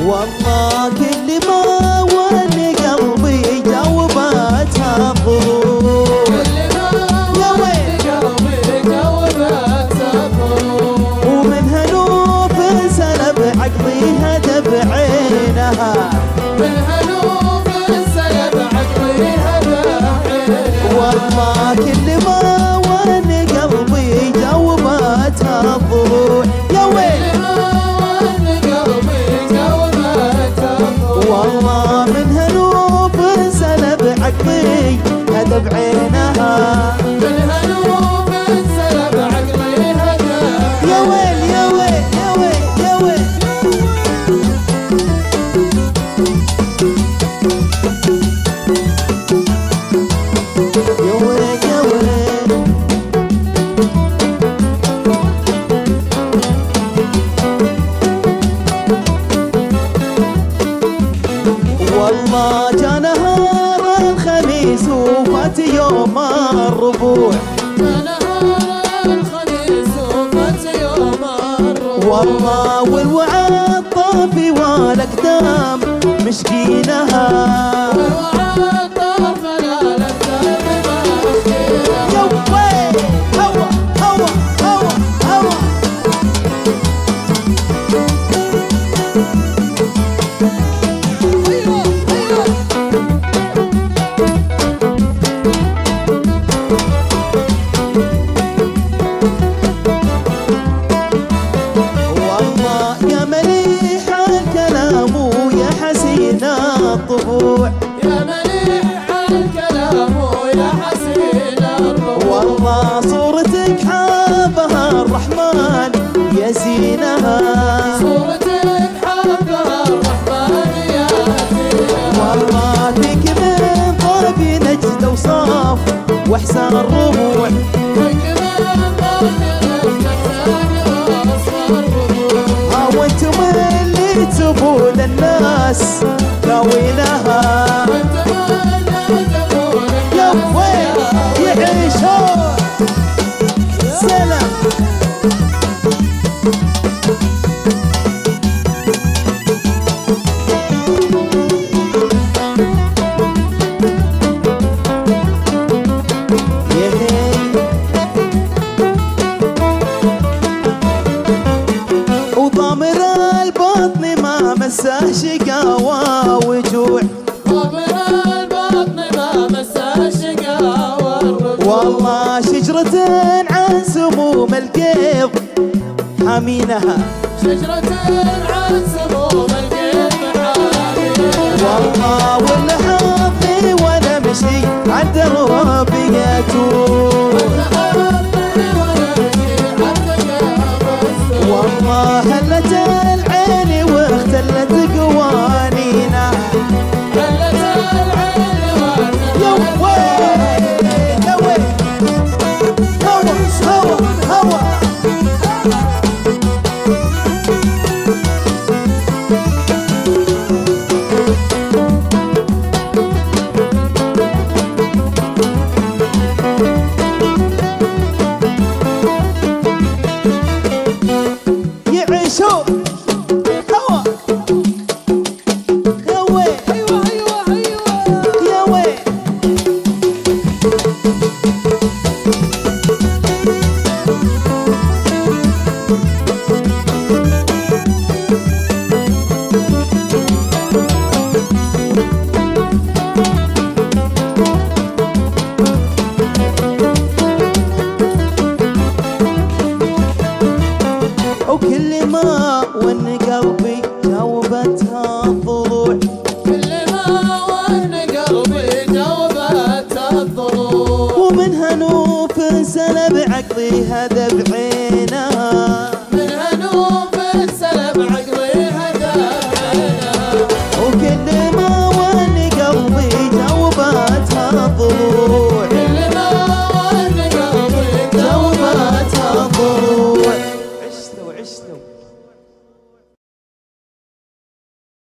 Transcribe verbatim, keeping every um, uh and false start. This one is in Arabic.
والله كل ما ولي قلبي جوبها تفور، كل ما ولي قلبي جوبها تفور، ومنها نوفس انا بعقليها بعينها، منها نوفس انا بعقليها بعينها، والله كل ما ولي قلبي جوبها تفور، يا ويل والله منها نوفس انا بعقلي هذا بعينها، منها نوفس انا بعقلي هذا، يا ويل يا ويل يا ويل يا ويل. والله جا نهار الخميس وفات يوم الربوع، جا نهار الخميس وفات يوم الربوع، والله والوعد طافي والاقدام مشكينها، والوعد طافي والاقدام مشكينها، يا ويل هوا هوا هوا هوا. يا مليح الكلام ويا حسين الربوع، والله صورتك حابها الرحمن يا زينها، صورتك حابها الرحمن يا زينها، والله فيك من ضربي نجد وصاف واحسان الربوع، فيك من ضربي نجد وصاف واحسان الربوع، ها وانتم اللي تبون الناس راوينها، يا ويل يعيشون سلام. وضامر البطن ما مساه شقاوة وجوع، ضامر البطن ما مساه شقاوة وجوع، والله شجرة عن سموم القيض حامينها، شجرة عن سموم القيض حامينها، والله ولا حظي ولا مشي عدى الربي يتوب، ولا حظي ولا مشي عدى الربي يتوب، والله هلت العيني واختلت قوانينا، هلت العيني واختلت قوانينا، يا ويل هوا هوا هوا. وكل ما ون قلبي جاوبت